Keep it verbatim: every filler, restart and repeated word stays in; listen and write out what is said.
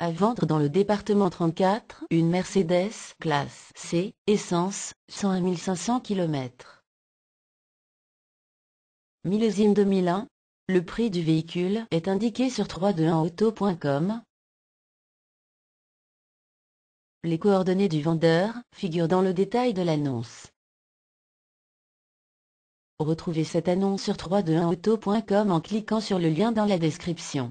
À vendre dans le département trente-quatre, une Mercedes Classe C, essence, cent un mille cinq cents kilomètres. Millésime deux mille un, le prix du véhicule est indiqué sur trois cent vingt et un auto point com. Les coordonnées du vendeur figurent dans le détail de l'annonce. Retrouvez cette annonce sur trois cent vingt et un auto point com en cliquant sur le lien dans la description.